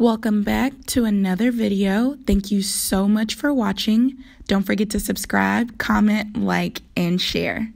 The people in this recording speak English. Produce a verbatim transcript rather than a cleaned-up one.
Welcome back to another video. Thank you so much for watching. Don't forget to subscribe, comment, like, and share.